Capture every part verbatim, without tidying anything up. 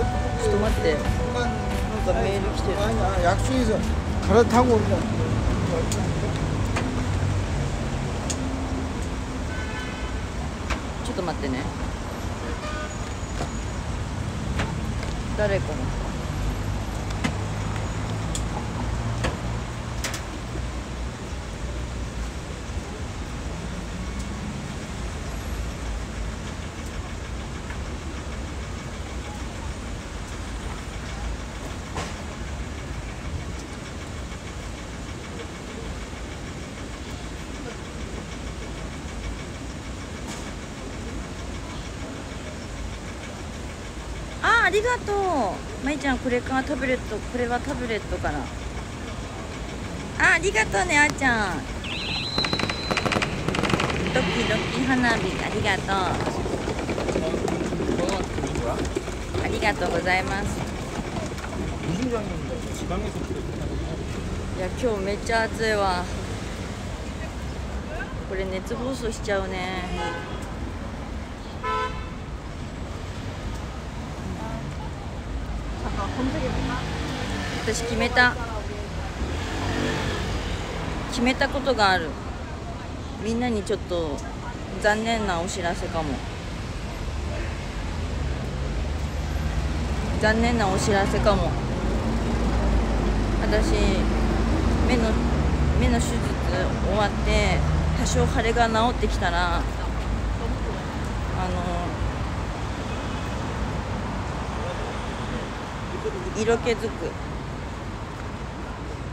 ちょっと待って。なんかメール来てる。약속에서から타고 온다。ちょっと待ってね。誰かな。ありがとう。まいちゃん、これからタブレット、これはタブレットから。あ、ありがとうね、あーちゃん。ドキドキ花火、ありがとう。ありがとうございます。いや、今日めっちゃ暑いわ。これ熱暴走しちゃうね。私決めた決めたことがある。みんなにちょっと残念なお知らせかも。残念なお知らせかも。私目の目の手術終わって多少腫れが治ってきたらあの色気づく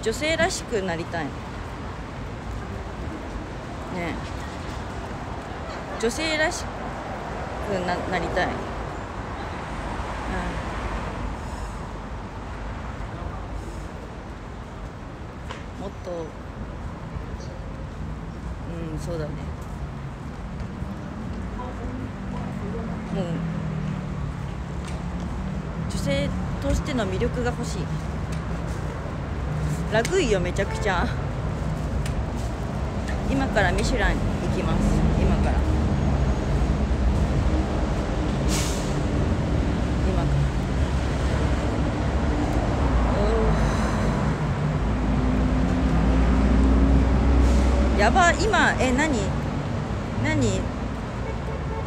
女性らしくなりたいね。女性らしく な, なりたい、うん、もっとうんそうだね。もう女性としての魅力が欲しい。ラグいよめちゃくちゃ。今からミシュラン行きます。今から今からやば。今え何何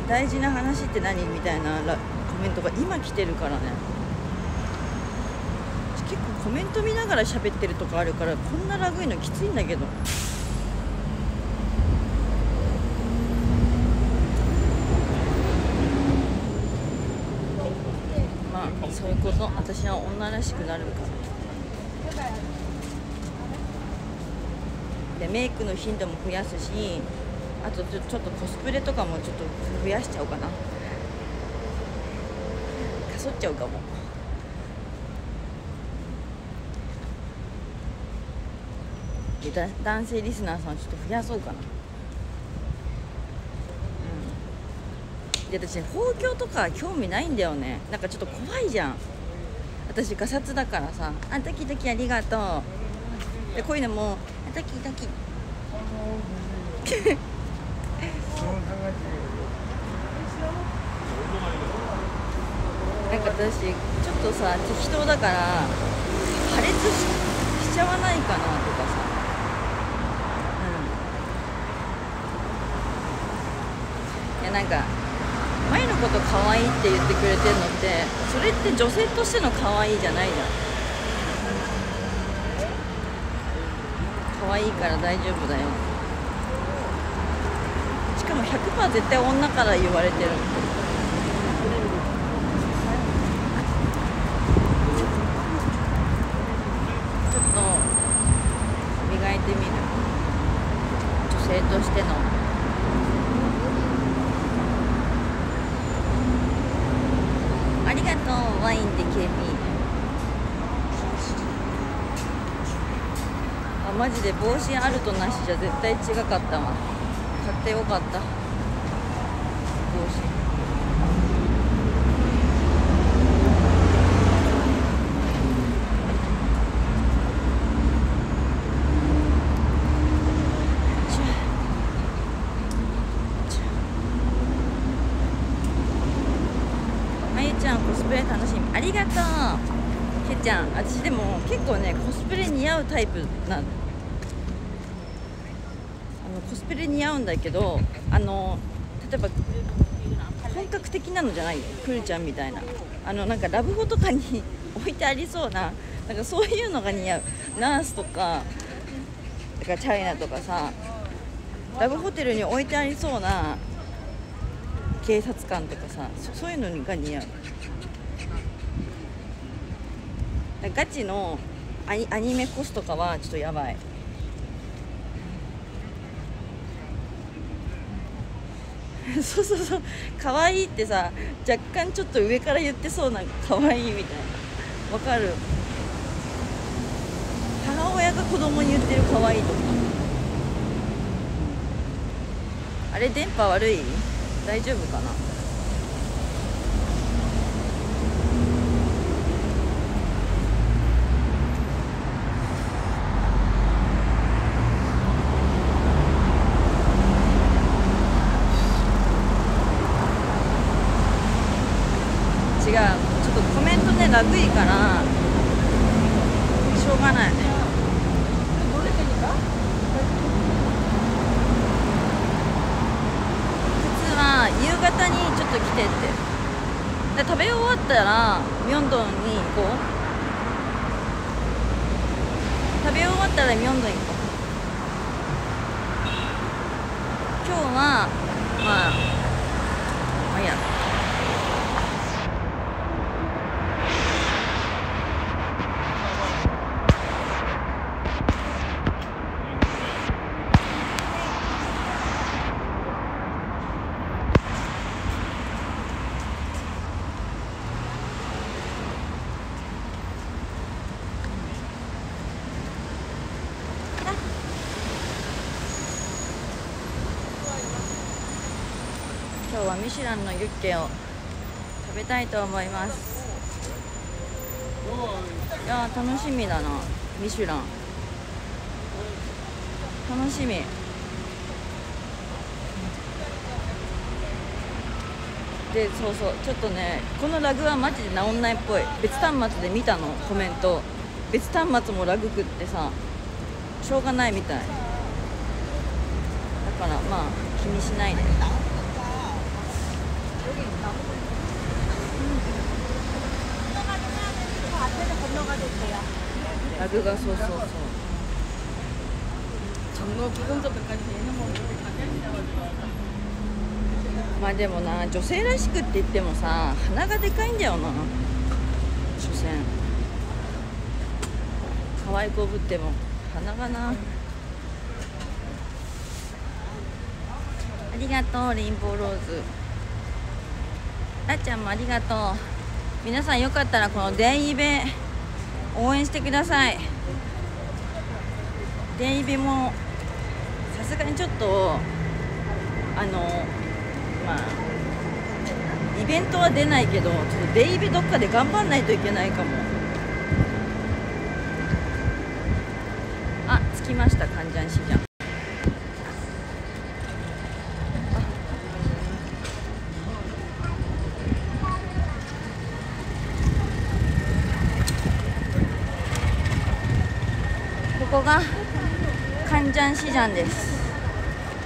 大事な話って何みたいなコメントが今来てるからね。結構コメント見ながら喋ってるとかあるからこんなラグいのきついんだけど。まあそういうこと。私は女らしくなるからでメイクの頻度も増やすし、あとちょっとコスプレとかもちょっと増やしちゃおうかな。かそっちゃうかも。だ男性リスナーさんちょっと増やそうかな、うん、で私包協とか興味ないんだよね。なんかちょっと怖いじゃん私ガサツだからさ。あドキドキありがとうでこういうのもドキドキなんか私ちょっとさ適当だから破裂 し, しちゃわないかなとかさ。なんか前のこと可愛いって言ってくれてるのってそれって女性としての可愛いじゃないじゃん。可愛いから大丈夫だよ。しかも ひゃくパーセント 絶対女から言われてる。ちょっと磨いてみる女性としての。ありがとう、ワインで ケーピー。 あ、マジで帽子あるとなしじゃ絶対違かったわ。買ってよかった帽子。コスプレ楽しみ。ありがとうけっちゃん。私でも結構ねコスプレ似合うタイプなんで、コスプレ似合うんだけど、あの例えば本格的なのじゃないよ、くるちゃんみたいな、あのなんかラブホとかに置いてありそうな、なんかそういうのが似合う。ナースとかだからチャイナとかさ、ラブホテルに置いてありそうな警察官とかさ、そ、そういうのが似合う。ガチのアニ、アニメコスとかはちょっとやばい。そうそうそう、可愛いってさ、若干ちょっと上から言ってそうな可愛いみたいな、わかる。母親が子供に言ってる可愛いとか。あれ電波悪い？大丈夫かな？違う、ちょっとコメントねラグいからしょうがない。どれがいいか？靴は夕方にちょっと来てって、で食べ終わったらミョンドンに行こう。食べ終わったらミョンドン行こう。今日はまあまあいいや。今日はミシュランのユッケを食べたいと思います。いやー楽しみだな、ミシュラン楽しみ。でそうそう、ちょっとねこのラグはマジで治んないっぽい。別端末で見たのコメント、別端末もラグくってさ、しょうがないみたいだから、まあ気にしないで。ラグがそうそうそう。まあでもな、女性らしくって言ってもさ、鼻がでかいんだよな。所詮可愛い子ぶっても鼻がな。ありがとうレインボーローズ。あっちゃんもありがとう。皆さんよかったらこのデイイベ応援してください。デイイベもさすがにちょっとあのまあイベントは出ないけど、ちょっとデイイベどっかで頑張んないといけないかも。あ、着きましたカンジャンシジャン。ここがカンジャンシジャンです。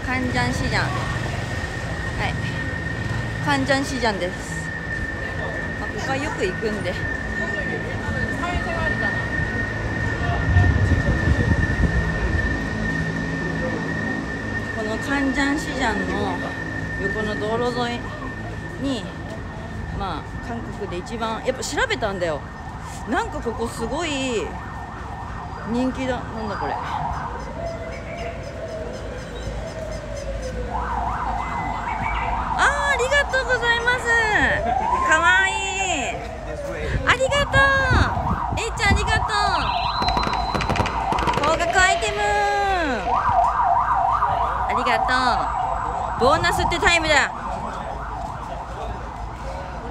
カンジャンシジャン、はい、カンジャンシジャンです。まあ、ここはよく行くんで。このカンジャンシジャンの横の道路沿いに、まあ韓国で一番、やっぱ調べたんだよ。なんかここすごい。人気だ、なんだこれ。あー、ありがとうございます。かわいい。ありがとう。えいちゃん、ありがとう。高額アイテム。ありがとう。ボーナスってタイムだ。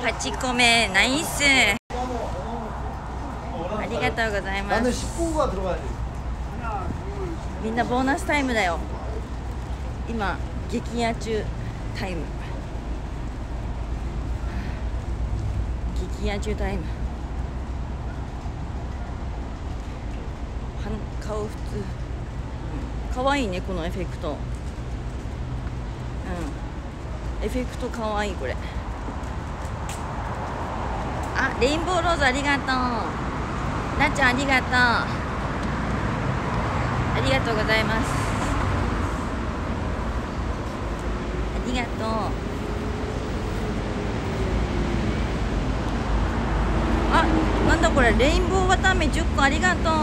はちこめ、ナイス。ありがとうございます。みんなボーナスタイムだよ。今激アツタイム。激野獣タイム。顔普通かわいいね、このエフェクト。うん、エフェクトかわいいこれ。あ、レインボーローズありがとう。ラッちゃんありがとう。ありがとうございます。ありがとう。あ、なんだこれ、レインボーわたあめじゅっこありがとう。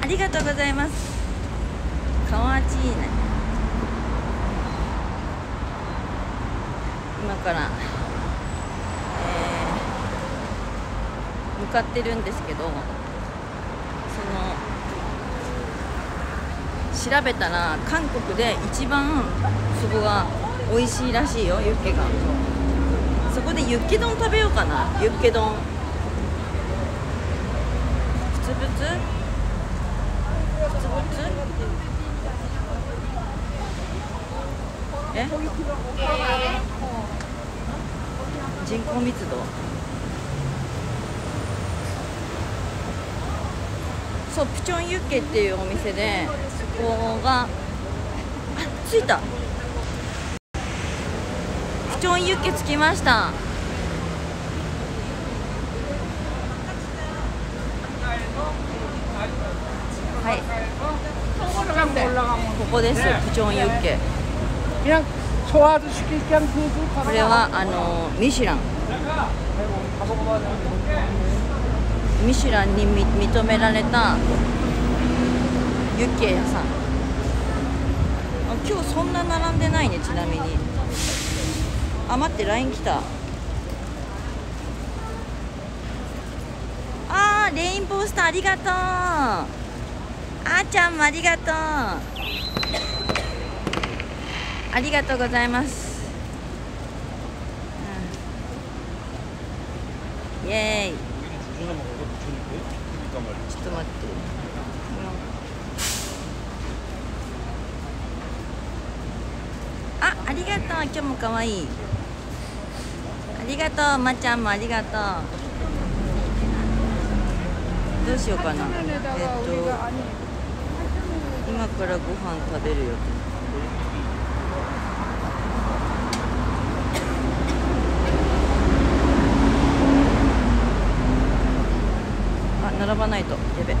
ありがとうございます。かわちいね。今から、えー、向かってるんですけど、その調べたら韓国で一番そこが美味しいらしいよ、ユッケが。そこでユッケ丼食べようかな。ユッケ丼プツプツプツプツ、え、人口密度、そう、プチョンユッケっていうお店で、そこが、あ、着いた。プチョンユッケ着きました。はい、ここです。プチョンユッケ、これはあのミシュランミシュランに認められたユッケ屋さん。あ、今日そんな並んでないね、ちなみに。あ、待って ライン 来た。あー、レインボースターありがとう。あーちゃんもありがとう。ありがとうございます、うん、イエーイ。ちょっと待って、あ、ありがとう。今日もかわいい。ありがとう。まっちゃんもありがとう。どうしようかな。えっと今からご飯食べるよ。あ、並ばないとやべえ。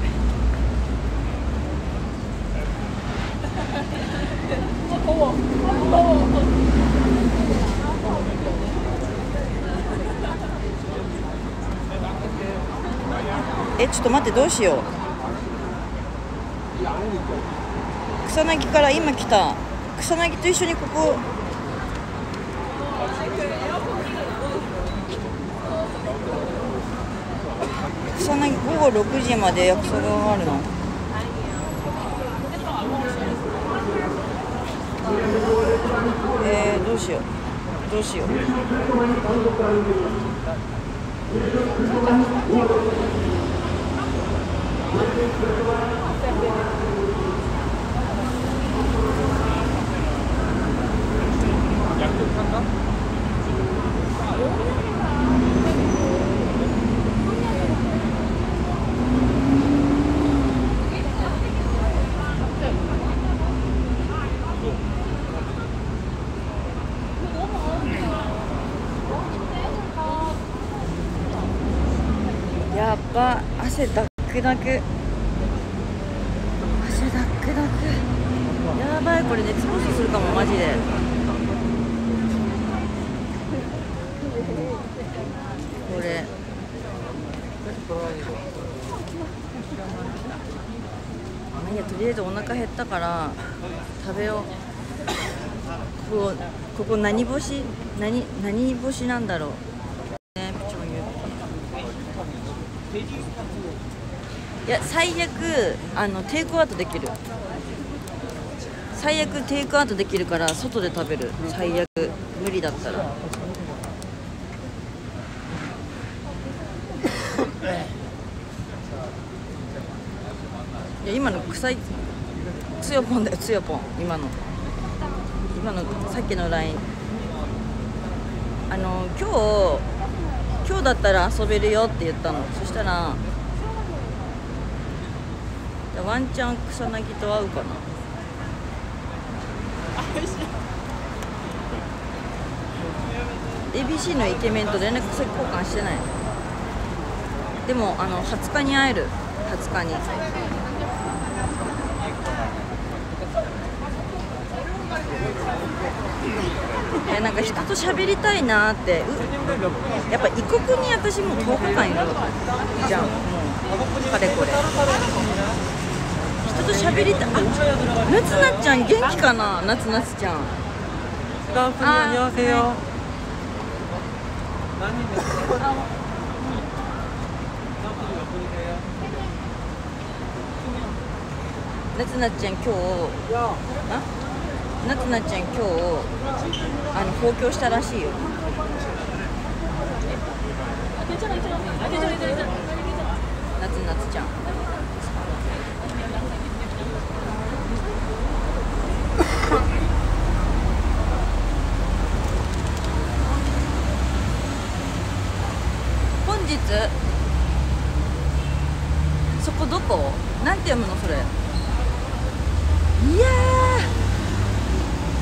え、ちょっと待って、どうしよう。草薙から今来た。草薙と一緒にここ草薙午後ろくじまで約束があるの。えー、どうしようどうしよう。やっぱ汗だくだく。汗だくだく。やばい、これ熱暴走するかもマジで。これいや、とりあえずお腹減ったから食べよう。ここ、ここ何干し、何何干しなんだろう。いや、最悪あのテイクアウトできる。最悪テイクアウトできるから外で食べる。最悪無理だったらいや、今の臭いつよぽんだよ、つよぽん。今の今のさっきの ライン、 あの今日今日だったら遊べるよって言ったの。そしたらワンチャン草薙と会うかな。エービーシー のイケメンと連絡先交換してない。でもあのはつかに会える。はつかにえなんか人と喋りたいなーって。うやっぱ異国に私もうとおかかんいるじゃん、もうかれこれ人と喋りたい。あ、なつなちゃん元気かな。なつなつちゃんスタッフにありますよ。なつなちゃん今日あなつなちゃん今日あの放狂したらしいよ。なつなつちゃん本日そこどこなんて読むのそれ。いや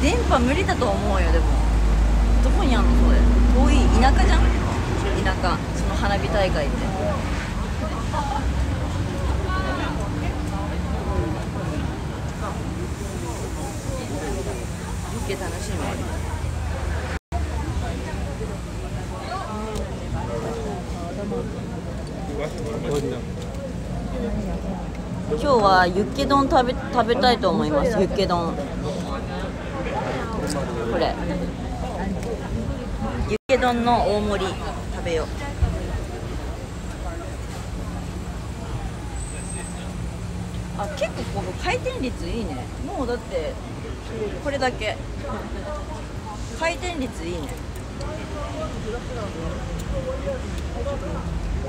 ー電波無理だと思うよ。でもどこにあんのそれ。遠い田舎じゃん。田舎その花火大会って余計楽しみ。今日はユッケ丼食べ食べたいと思います。ユッケ丼これユッケ丼の大盛り食べよう。あ、結構この回転率いいね。もうだってこれだけ回転率いいね。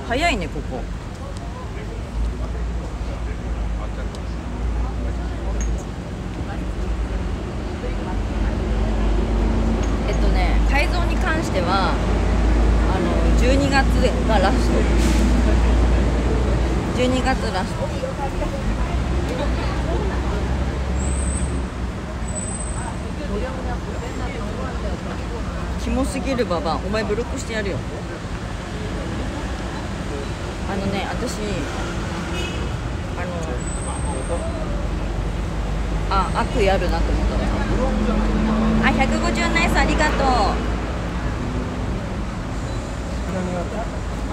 早いねここ。改造に関してはあのじゅうにがつがラスト。じゅうにがつラスト。キモすぎるババンお前ブロックしてやるよ。あのね私あのあ悪意あるなと思ったね。あ、ひゃくごじゅうナイスありがとう。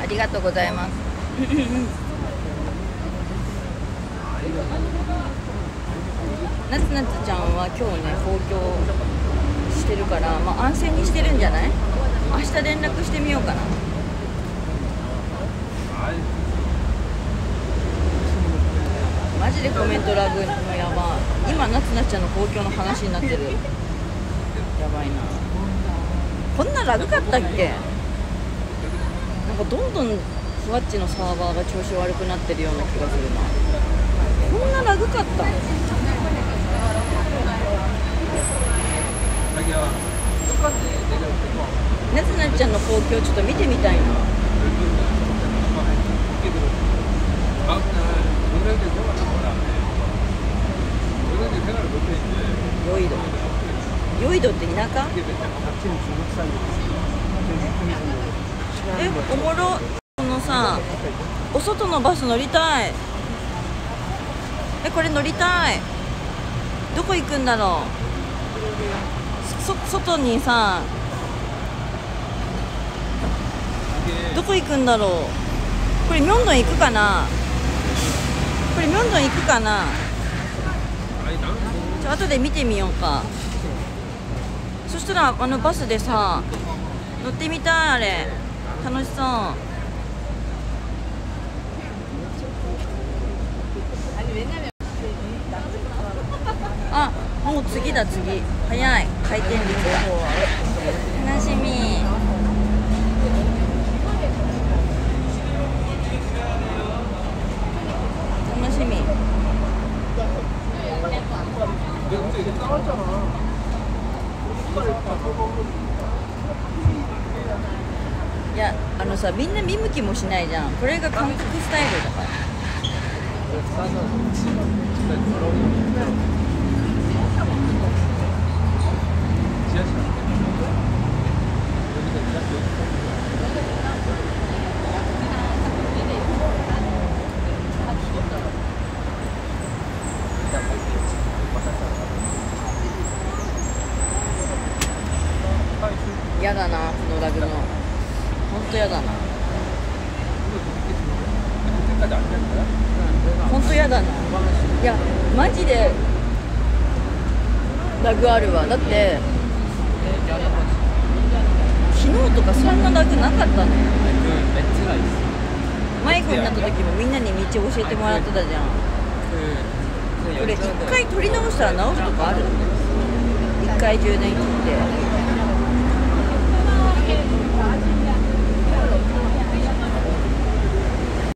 ありがとうございます。なつなつちゃんは今日ね放狂してるから、まあ安静にしてるんじゃない？明日連絡してみようかな。マジでコメントラグのやばい。今なつなちゃんの公共の話になってる。やばいな。こんなラグかったっけ。なんかどんどんふわっちのサーバーが調子悪くなってるような気がするな。こんなラグかった。なつなちゃんの公共ちょっと見てみたいな。ヨイド、ヨイドって田舎？え、おもろ。このさ、お外のバス乗りたい。え、これ乗りたい。どこ行くんだろう。そ、外にさ、どこ行くんだろう。これミョンドン行くかな。これミョンドン行くかな。ちょ後で見てみようか。そしたらあのバスでさ乗ってみたい。あれ楽しそう。あ、もう次だ次。早い回転率が楽しみ。楽しみ。いや、あのさ、みんな見向きもしないじゃん。これが韓国スタイルだから。やだな、このラグの。本当やだな。本当やだな。いや、マジでラグあるわ。だって昨日とかそんなラグなかったのよ。迷子になった時もみんなに道教えてもらってたじゃん。これ一回取り直したら直すとかある？一回充電切って。Thank you.